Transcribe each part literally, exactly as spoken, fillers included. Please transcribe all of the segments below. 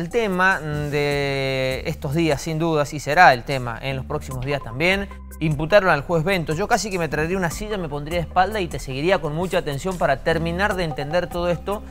El tema de estos días, sin duda, sí será el tema en los próximos días también. Imputaron al juez Bento. Yo casi que me traería una silla, me pondría de espalda y te seguiría con mucha atención para terminar de entender todo esto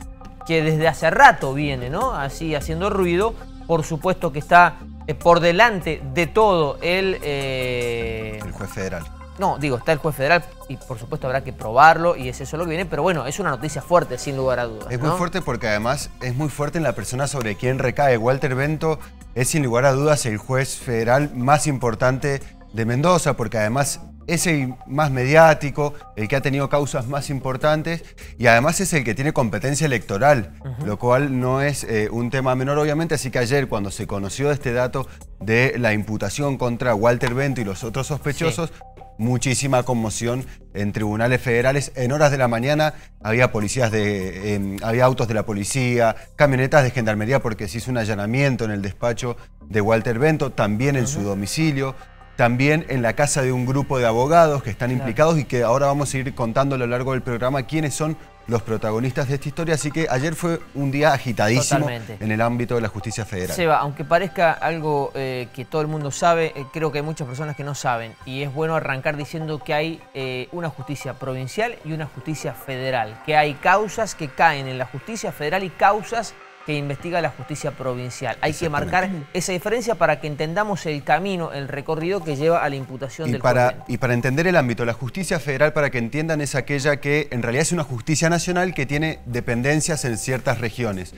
que desde hace rato viene, ¿no? Así, haciendo ruido. Por supuesto que está eh, por delante de todo el... Eh... El juez federal. No, digo, está el juez federal y por supuesto habrá que probarlo y es eso lo que viene, pero bueno, es una noticia fuerte, sin lugar a dudas. Es, ¿no?, muy fuerte porque además es muy fuerte en la persona sobre quien recae. Walter Bento es sin lugar a dudas el juez federal más importante de Mendoza porque además es el más mediático, el que ha tenido causas más importantes y además es el que tiene competencia electoral, uh-huh, lo cual no es eh, un tema menor obviamente, así que ayer cuando se conoció este dato de la imputación contra Walter Bento y los otros sospechosos, sí, muchísima conmoción en tribunales federales. En horas de la mañana había policías de, eh, había autos de la policía, camionetas de gendarmería porque se hizo un allanamiento en el despacho de Walter Bento, también en, uh-huh, su domicilio, también en la casa de un grupo de abogados que están, claro, implicados y que ahora vamos a ir contando a lo largo del programa quiénes son los protagonistas de esta historia. Así que ayer fue un día agitadísimo, totalmente, en el ámbito de la justicia federal. Seba, aunque parezca algo eh, que todo el mundo sabe, eh, creo que hay muchas personas que no saben. Y es bueno arrancar diciendo que hay eh, una justicia provincial y una justicia federal. Que hay causas que caen en la justicia federal y causas que investiga la justicia provincial. Hay que marcar esa diferencia para que entendamos el camino, el recorrido que lleva a la imputación y del para, Y para entender el ámbito, la justicia federal, para que entiendan, es aquella que en realidad es una justicia nacional que tiene dependencias en ciertas regiones.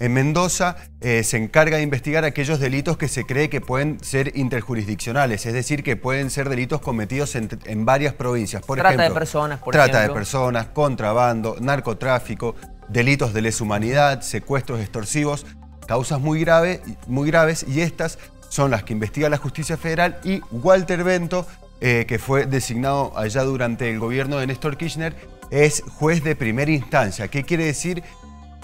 En Mendoza eh, se encarga de investigar aquellos delitos que se cree que pueden ser interjurisdiccionales, es decir, que pueden ser delitos cometidos en, en varias provincias. Por trata ejemplo, de personas, por Trata ejemplo. de personas, contrabando, narcotráfico, delitos de lesa humanidad, secuestros extorsivos, causas muy, grave, muy graves, y estas son las que investiga la justicia federal. Y Walter Bento, eh, que fue designado allá durante el gobierno de Néstor Kirchner, es juez de primera instancia. ¿Qué quiere decir?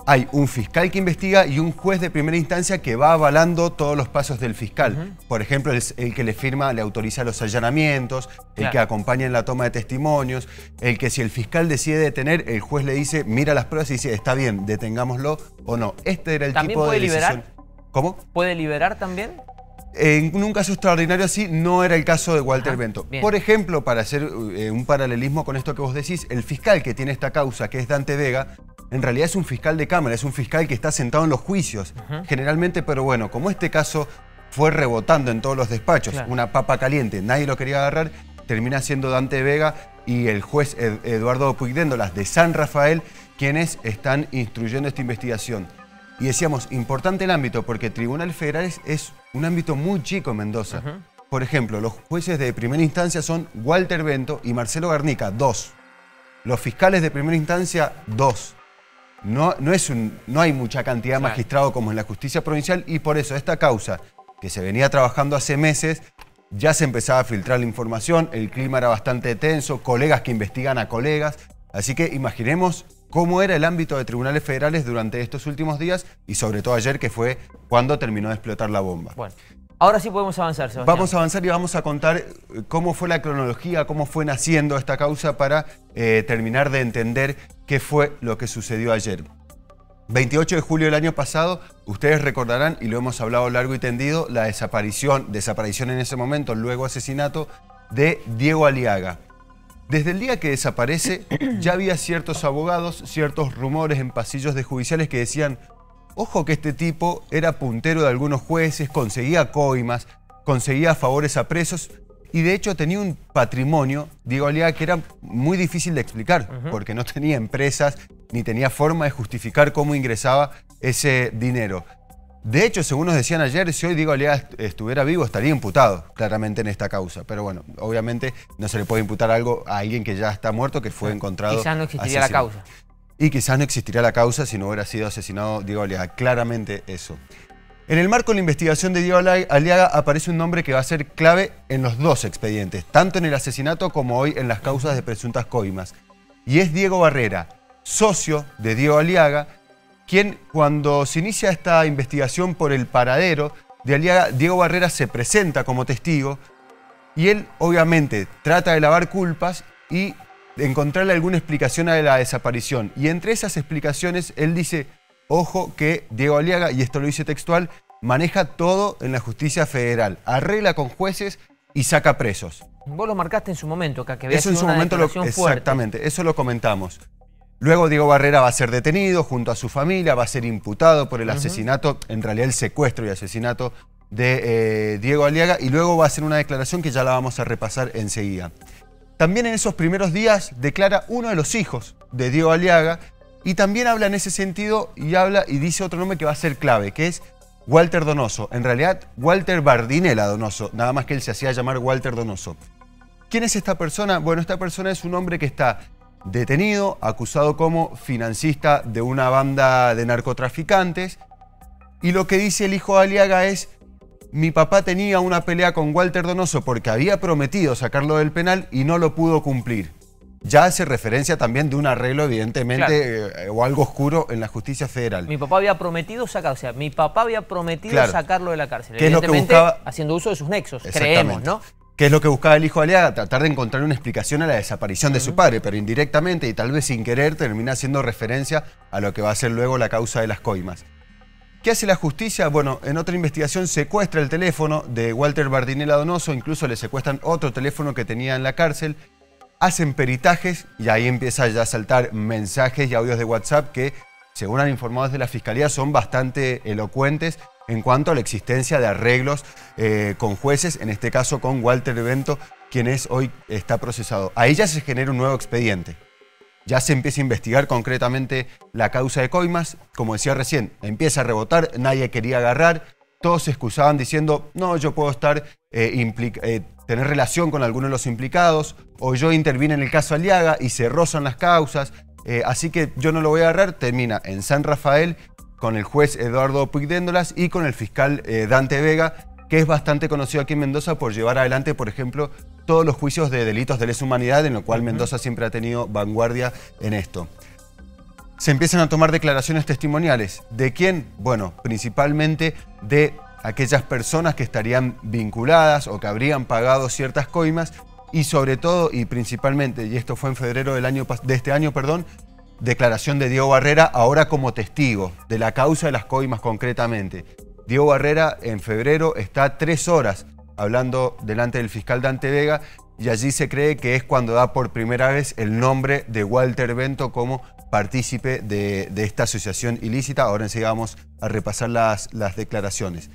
Hay un fiscal que investiga y un juez de primera instancia que va avalando todos los pasos del fiscal. Uh-huh. Por ejemplo, el, el que le firma, le autoriza los allanamientos, el, claro, que acompaña en la toma de testimonios, el que si el fiscal decide detener, el juez le dice, mira las pruebas y dice, está bien, detengámoslo o no. Este era el ¿También tipo puede de liberar? Decisión. ¿Cómo? ¿Puede liberar también? En un caso extraordinario así, no era el caso de Walter Ajá, Bento. Bien. Por ejemplo, para hacer eh, un paralelismo con esto que vos decís, el fiscal que tiene esta causa, que es Dante Vega, en realidad es un fiscal de cámara, es un fiscal que está sentado en los juicios, uh-huh, generalmente, pero bueno, como este caso fue rebotando en todos los despachos, claro, una papa caliente, nadie lo quería agarrar, termina siendo Dante Vega y el juez Ed- Eduardo Puigdéndolas de San Rafael quienes están instruyendo esta investigación. Y decíamos, importante el ámbito, porque tribunales federales es un ámbito muy chico en Mendoza. Uh-huh. Por ejemplo, los jueces de primera instancia son Walter Bento y Marcelo Garnica, dos. Los fiscales de primera instancia, dos. No, no, es un, no hay mucha cantidad de magistrados como en la justicia provincial y por eso esta causa, que se venía trabajando hace meses, ya se empezaba a filtrar la información, el clima era bastante tenso, colegas que investigan a colegas. Así que imaginemos cómo era el ámbito de tribunales federales durante estos últimos días y sobre todo ayer, que fue cuando terminó de explotar la bomba. Bueno, ahora sí podemos avanzar, Sebastián. Vamos a avanzar y vamos a contar cómo fue la cronología, cómo fue naciendo esta causa para eh, terminar de entender qué fue lo que sucedió ayer. veintiocho de julio del año pasado, ustedes recordarán, y lo hemos hablado largo y tendido, la desaparición, desaparición en ese momento, luego asesinato, de Diego Aliaga. Desde el día que desaparece, ya había ciertos abogados, ciertos rumores en pasillos de judiciales que decían, ojo que este tipo era puntero de algunos jueces, conseguía coimas, conseguía favores a presos y de hecho tenía un patrimonio, Diego Aliaga, que era muy difícil de explicar, uh-huh, porque no tenía empresas ni tenía forma de justificar cómo ingresaba ese dinero. De hecho, según nos decían ayer, si hoy Diego Aliaga estuviera vivo, estaría imputado claramente en esta causa. Pero bueno, obviamente no se le puede imputar algo a alguien que ya está muerto, que fue encontrado. Quizás no existiría la causa. Y quizás no existiría la causa si no hubiera sido asesinado Diego Aliaga. Claramente eso. En el marco de la investigación de Diego Aliaga aparece un nombre que va a ser clave en los dos expedientes, tanto en el asesinato como hoy en las causas de presuntas coimas. Y es Diego Barrera, socio de Diego Aliaga, quien cuando se inicia esta investigación por el paradero de Aliaga, Diego Barrera se presenta como testigo y él obviamente trata de lavar culpas y de encontrarle alguna explicación a la desaparición. Y entre esas explicaciones él dice, Ojo que Diego Aliaga, y esto lo dice textual, maneja todo en la justicia federal. Arregla con jueces y saca presos. Vos lo marcaste en su momento, acá, que había sido una declaración fuerte. Exactamente, eso lo comentamos. Luego Diego Barrera va a ser detenido junto a su familia, va a ser imputado por el asesinato, en realidad el secuestro y asesinato de eh, Diego Aliaga, y luego va a hacer una declaración que ya la vamos a repasar enseguida. También en esos primeros días declara uno de los hijos de Diego Aliaga y también habla en ese sentido y habla y dice otro nombre que va a ser clave, que es Walter Donoso. En realidad, Walter Bardinella Donoso, nada más que él se hacía llamar Walter Donoso. ¿Quién es esta persona? Bueno, esta persona es un hombre que está detenido, acusado como financista de una banda de narcotraficantes. Y lo que dice el hijo de Aliaga es: mi papá tenía una pelea con Walter Donoso porque había prometido sacarlo del penal y no lo pudo cumplir. Ya hace referencia también de un arreglo, evidentemente, claro, eh, o algo oscuro en la justicia federal. Mi papá había prometido sacar, o sea, mi papá había prometido claro. sacarlo de la cárcel. ¿Qué evidentemente es lo que buscaba? Haciendo uso de sus nexos, creemos, ¿no? ¿Qué es lo que buscaba el hijo de Aliaga? Tratar de encontrar una explicación a la desaparición de uh-huh. su padre, pero indirectamente y tal vez sin querer termina haciendo referencia a lo que va a ser luego la causa de las coimas. ¿Qué hace la justicia? Bueno, en otra investigación secuestra el teléfono de Walter Bardinella Donoso, incluso le secuestran otro teléfono que tenía en la cárcel, hacen peritajes y ahí empieza ya a saltar mensajes y audios de WhatsApp que, según han informado desde la Fiscalía, son bastante elocuentes en cuanto a la existencia de arreglos eh, con jueces, en este caso con Walter Bento, quien es hoy está procesado. Ahí ya se genera un nuevo expediente. Ya se empieza a investigar concretamente la causa de coimas. Como decía recién, empieza a rebotar, nadie quería agarrar. Todos se excusaban diciendo, no, yo puedo estar, eh, eh, tener relación con alguno de los implicados, o yo intervine en el caso Aliaga y se rozan las causas. Eh, así que yo no lo voy a agarrar. Termina en San Rafael con el juez Eduardo Puigdéndolas y con el fiscal eh, Dante Vega, que es bastante conocido aquí en Mendoza por llevar adelante, por ejemplo, todos los juicios de delitos de lesa humanidad, en lo cual Mendoza siempre ha tenido vanguardia en esto. Se empiezan a tomar declaraciones testimoniales. ¿De quién? Bueno, principalmente de aquellas personas que estarían vinculadas o que habrían pagado ciertas coimas y sobre todo y principalmente, y esto fue en febrero del año, de este año, perdón, declaración de Diego Barrera, ahora como testigo de la causa de las coimas concretamente. Diego Barrera en febrero está tres horas hablando delante del fiscal Dante Vega y allí se cree que es cuando da por primera vez el nombre de Walter Bento como partícipe de, de esta asociación ilícita. Ahora enseguida vamos a repasar las, las declaraciones.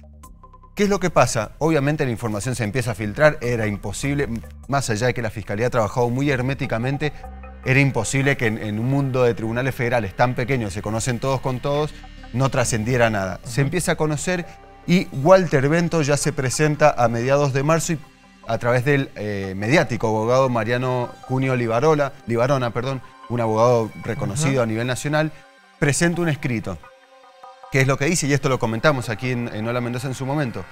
¿Qué es lo que pasa? Obviamente la información se empieza a filtrar, era imposible, más allá de que la Fiscalía ha trabajado muy herméticamente, era imposible que en, en un mundo de tribunales federales tan pequeños, se conocen todos con todos, no trascendiera nada. Se empieza a conocer y Walter Bento ya se presenta a mediados de marzo y a través del eh, mediático abogado Mariano Cúneo Libarola, Libarona, perdón, un abogado reconocido uh-huh. a nivel nacional, presenta un escrito, que es lo que dice, y esto lo comentamos aquí en, en Hola Mendoza en su momento.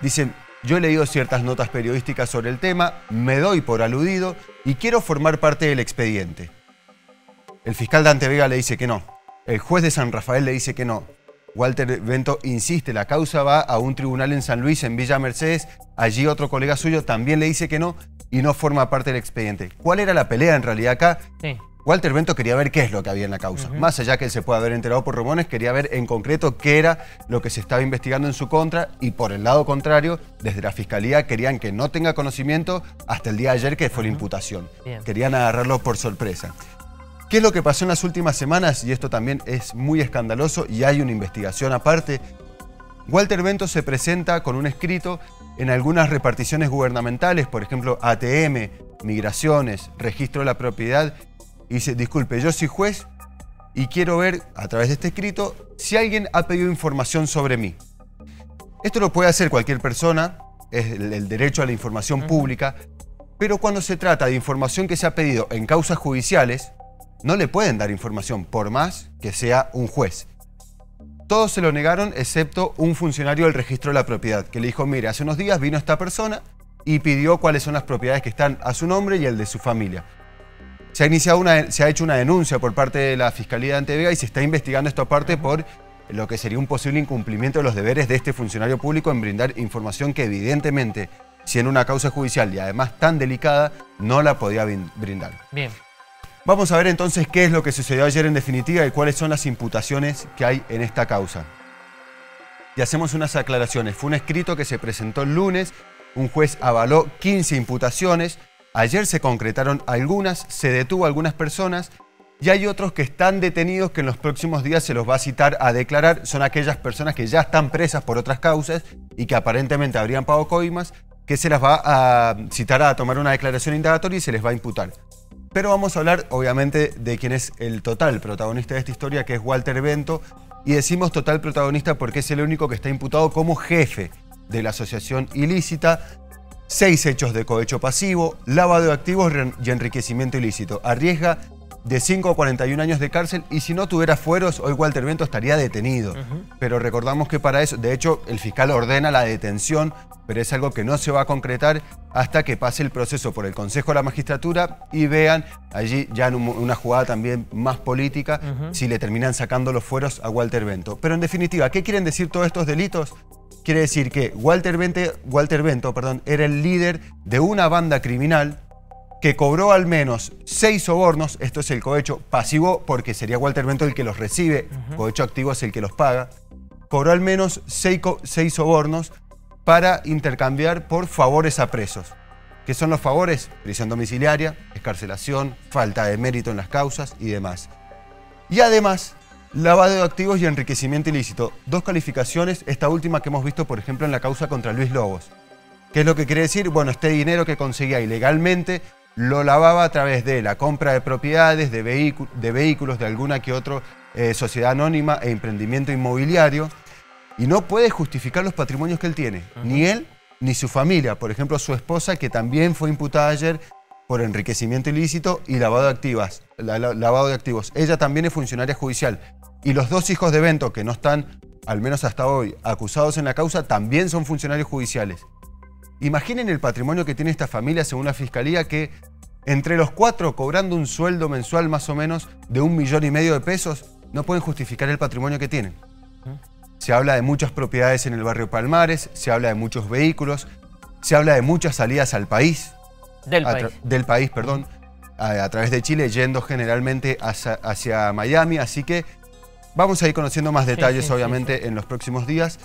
Dicen, yo he leído ciertas notas periodísticas sobre el tema, me doy por aludido y quiero formar parte del expediente. El fiscal Dante Vega le dice que no. El juez de San Rafael le dice que no. Walter Bento insiste, la causa va a un tribunal en San Luis, en Villa Mercedes. Allí otro colega suyo también le dice que no y no forma parte del expediente. ¿Cuál era la pelea en realidad acá? Sí. Walter Bento quería ver qué es lo que había en la causa. Uh-huh. Más allá que él se pueda haber enterado por rumores, quería ver en concreto qué era lo que se estaba investigando en su contra y por el lado contrario, desde la Fiscalía querían que no tenga conocimiento hasta el día de ayer que fue uh-huh. la imputación. Bien. Querían agarrarlo por sorpresa. ¿Qué es lo que pasó en las últimas semanas? Y esto también es muy escandaloso y hay una investigación aparte. Walter Bento se presenta con un escrito en algunas reparticiones gubernamentales, por ejemplo, A T M, Migraciones, Registro de la Propiedad, y dice, disculpe, yo soy juez y quiero ver, a través de este escrito, si alguien ha pedido información sobre mí. Esto lo puede hacer cualquier persona, es el, el derecho a la información uh-huh. pública, pero cuando se trata de información que se ha pedido en causas judiciales, no le pueden dar información, por más que sea un juez. Todos se lo negaron, excepto un funcionario del Registro de la Propiedad, que le dijo, mire, hace unos días vino esta persona y pidió cuáles son las propiedades que están a su nombre y el de su familia. Se ha, iniciado una, se ha hecho una denuncia por parte de la Fiscalía de Dante Vega y se está investigando esto aparte por lo que sería un posible incumplimiento de los deberes de este funcionario público en brindar información que evidentemente, si en una causa judicial y además tan delicada, no la podía brindar. Bien. Vamos a ver entonces qué es lo que sucedió ayer en definitiva y cuáles son las imputaciones que hay en esta causa. Y hacemos unas aclaraciones. Fue un escrito que se presentó el lunes, un juez avaló quince imputaciones, ayer se concretaron algunas, se detuvo a algunas personas y hay otros que están detenidos que en los próximos días se los va a citar a declarar. Son aquellas personas que ya están presas por otras causas y que aparentemente habrían pagado coimas, que se las va a citar a tomar una declaración indagatoria y se les va a imputar. Pero vamos a hablar, obviamente, de quién es el total protagonista de esta historia, que es Walter Bento. Y decimos total protagonista porque es el único que está imputado como jefe de la asociación ilícita. Seis hechos de cohecho pasivo, lavado de activos y enriquecimiento ilícito. Arriesga de cinco a cuarenta y un años de cárcel y si no tuviera fueros, hoy Walter Bento estaría detenido. Uh-huh. Pero recordamos que para eso, de hecho, el fiscal ordena la detención, pero es algo que no se va a concretar hasta que pase el proceso por el Consejo de la Magistratura y vean allí ya en un, una jugada también más política, uh-huh, si le terminan sacando los fueros a Walter Bento. Pero en definitiva, ¿qué quieren decir todos estos delitos? Quiere decir que Walter Bento, Walter Bento, perdón, era el líder de una banda criminal que cobró al menos seis sobornos, esto es el cohecho pasivo porque sería Walter Bento el que los recibe, uh-huh, cohecho activo es el que los paga, cobró al menos seis, seis sobornos para intercambiar por favores a presos. ¿Qué son los favores? Prisión domiciliaria, excarcelación, falta de mérito en las causas y demás. Y además, lavado de activos y enriquecimiento ilícito. Dos calificaciones, esta última que hemos visto, por ejemplo, en la causa contra Luis Lobos. ¿Qué es lo que quiere decir? Bueno, este dinero que conseguía ilegalmente lo lavaba a través de la compra de propiedades, de, vehicu- de vehículos, de alguna que otra eh, sociedad anónima e emprendimiento inmobiliario. Y no puede justificar los patrimonios que él tiene, ajá, ni él ni su familia. Por ejemplo, su esposa, que también fue imputada ayer por enriquecimiento ilícito y lavado de activas, la, la, lavado de activos. Ella también es funcionaria judicial. Y los dos hijos de Bento, que no están, al menos hasta hoy, acusados en la causa, también son funcionarios judiciales. Imaginen el patrimonio que tiene esta familia, según la Fiscalía, que entre los cuatro, cobrando un sueldo mensual más o menos de un millón y medio de pesos, no pueden justificar el patrimonio que tienen. Ajá. Se habla de muchas propiedades en el barrio Palmares, se habla de muchos vehículos, se habla de muchas salidas al país. Del país. Del país, perdón. A, a través de Chile, yendo generalmente hacia, hacia Miami. Así que vamos a ir conociendo más detalles, sí, sí, obviamente, sí, sí, en los próximos días.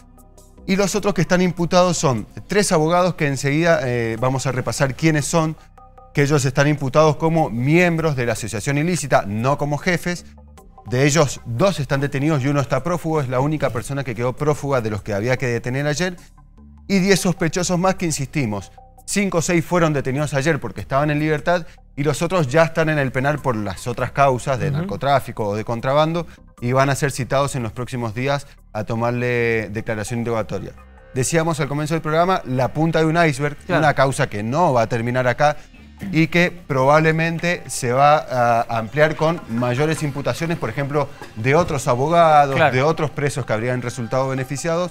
Y los otros que están imputados son tres abogados que enseguida eh, vamos a repasar quiénes son, que ellos están imputados como miembros de la asociación ilícita, no como jefes. De ellos, dos están detenidos y uno está prófugo. Es la única persona que quedó prófuga de los que había que detener ayer. Y diez sospechosos más que, insistimos, cinco o seis fueron detenidos ayer porque estaban en libertad y los otros ya están en el penal por las otras causas de, uh-huh, narcotráfico o de contrabando y van a ser citados en los próximos días a tomarle declaración indagatoria. Decíamos al comienzo del programa, la punta de un iceberg, claro, una causa que no va a terminar acá y que probablemente se va a ampliar con mayores imputaciones, por ejemplo, de otros abogados, claro, de otros presos que habrían resultado beneficiados,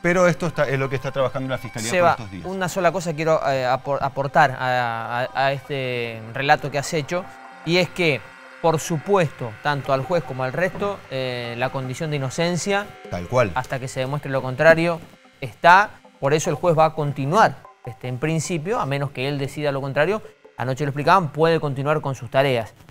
pero esto está, es lo que está trabajando la Fiscalía Seba, por estos días. Una sola cosa quiero eh, aportar a, a, a este relato que has hecho, y es que, por supuesto, tanto al juez como al resto, eh, la condición de inocencia, tal cual, hasta que se demuestre lo contrario, está, por eso el juez va a continuar, este, en principio, a menos que él decida lo contrario. Anoche lo explicaban, puede continuar con sus tareas.